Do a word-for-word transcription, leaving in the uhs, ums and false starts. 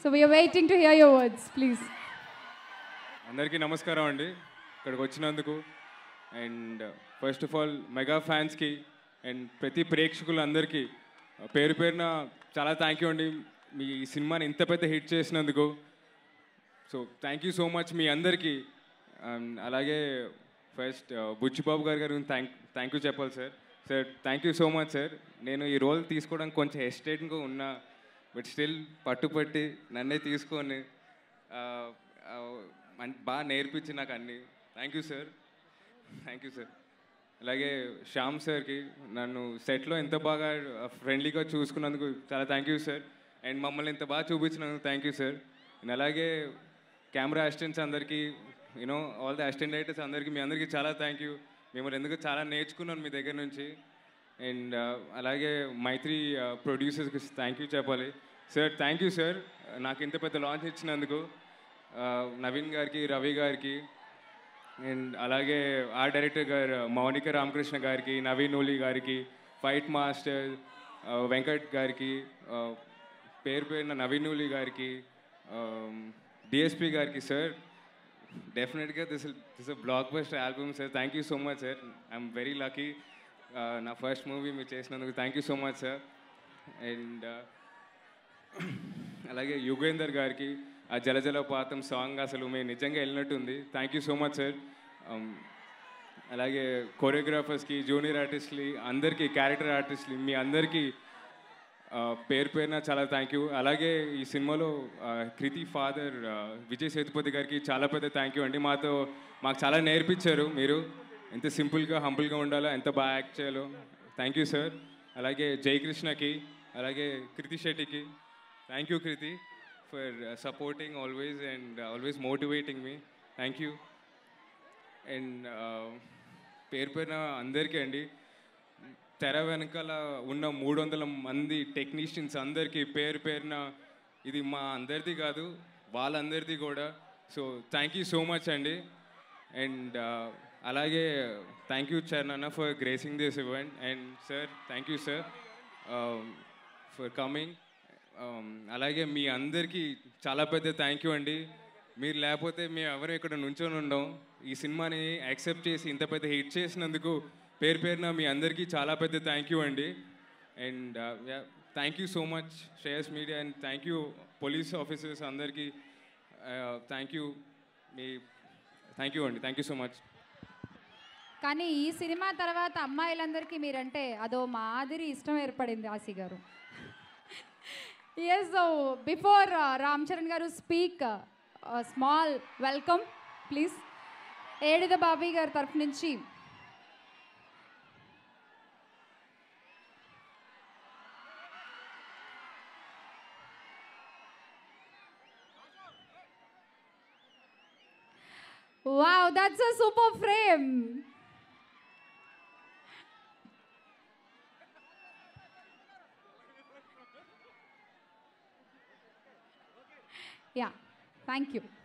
So we are waiting to hear your words, please. Andariki namaskaram andi ikkadiki vachinanduku and first of all mega fans ki and prati prekshakulu andariki peru perna chaala thank you andi mee cinema ni inta pedda hit chesinanduku so thank you so much mee andariki alage first butchi babu garu garu thank thank you cheppal sir sir thank you so much sir nenu ee role teeskodan konచెం hesitant ga unna but still pattu patti nanne teeskoni బాగా నేర్పించి నాకు అన్ని thank you sir thank you sir అలాగే శ్యామ్ సార్కి నన్ను సెట్లో ఎంత బాగా ఫ్రెండ్లీగా చూసుకున్నందుకు చాలా థ్యాంక్ యూ సార్ అండ్ మమ్మల్ని ఎంత బాగా చూపించినందుకు థ్యాంక్ యూ సార్ అండ్ అలాగే కెమెరా అసిస్టెంట్స్ అందరికీ you know all the assistant directors అందరికీ మీ అందరికీ చాలా థ్యాంక్ యూ మేము ఎందుకు చాలా నేర్చుకున్నాను మీ దగ్గర నుంచి అండ్ అలాగే మైత్రి ప్రొడ్యూసర్స్కి థ్యాంక్ యూ చెప్పాలి సార్ థ్యాంక్ యూ సార్ నాకు ఇంత పెద్ద లాంచ్ ఇచ్చినందుకు నవీన్ గారికి రవి గారికి అండ్ అలాగే ఆ డైరెక్టర్ గారు మౌనిక రామకృష్ణ గారికి నవీన్ ఓలి గారికి ఫైట్ మాస్టర్ వెంకట్ గారికి పేరు పేరున నవీన్ ఓలి గారికి డిఎస్పి గారికి సార్ డెఫినెట్గా this this blockbuster album sir thank you so much sir I'm very lucky నా ఫస్ట్ మూవీ మీరు చేసినందుకు thank you so much sir and అలాగే యుగేందర్ గారికి ఆ జలజలపాతం సాంగ్ అసలు మేము నిజంగా వెళ్ళినట్టుంది thank you so much sir అలాగే కోరియోగ్రాఫర్స్కి జూనియర్ ఆర్టిస్ట్లకి అందరికీ క్యారెక్టర్ ఆర్టిస్ట్లకి మీ అందరికీ పేరు పేరున చాలా థ్యాంక్ యూ అలాగే ఈ సినిమాలో కృతి ఫాదర్ విజయ్ సేతుపతి గారికి చాలా పెద్ద థ్యాంక్ యూ అండి మాతో మాకు చాలా నేర్పించారు మీరు ఎంత సింపుల్గా హంబుల్గా ఉండాలో ఎంత బాగా యాక్ట్ చేయాలో థ్యాంక్ యూ సార్ అలాగే జై కృష్ణకి అలాగే కృతి శెట్టికి thank you Krithi for uh, supporting always and uh, always motivating me thank you and perperna andarki andi tera venkala unna మూడు వందల మంది టెక్నీషియన్స్ అందరికి పేరు పేరునా ఇది మా అందరిది కాదు వాళ్ళందరిది కూడా so thank you so much అండి అండ్ అలాగే thank you Charana for gracing this event and sir thank you sir um, for coming అలాగే మీ అందరికీ చాలా పెద్ద థ్యాంక్ యూ అండి మీరు లేకపోతే మేము ఎవరు ఇక్కడ నుంచొని ఉండం ఈ సినిమాని యాక్సెప్ట్ చేసి ఇంత పెద్ద హిట్ చేసినందుకు పేరు పేరున మీ అందరికీ చాలా పెద్ద థ్యాంక్ యూ అండి and thank you so much Shreyas media and thank you police officers అందరికీ థ్యాంక్ యూ మీ థ్యాంక్ యూ అండి థ్యాంక్ యూ సో మచ్ కానీ ఈ సినిమా తర్వాత అమ్మాయిలందరికీ మీరంటే అదో మాదిరి ఇష్టం ఏర్పడింది ఆశీ గారు Yes, so before uh, Ram Charan garu speak, uh, a small welcome, please. Edida Babi garu taraf nunchi. Wow, that's a super frame. Yeah, thank you.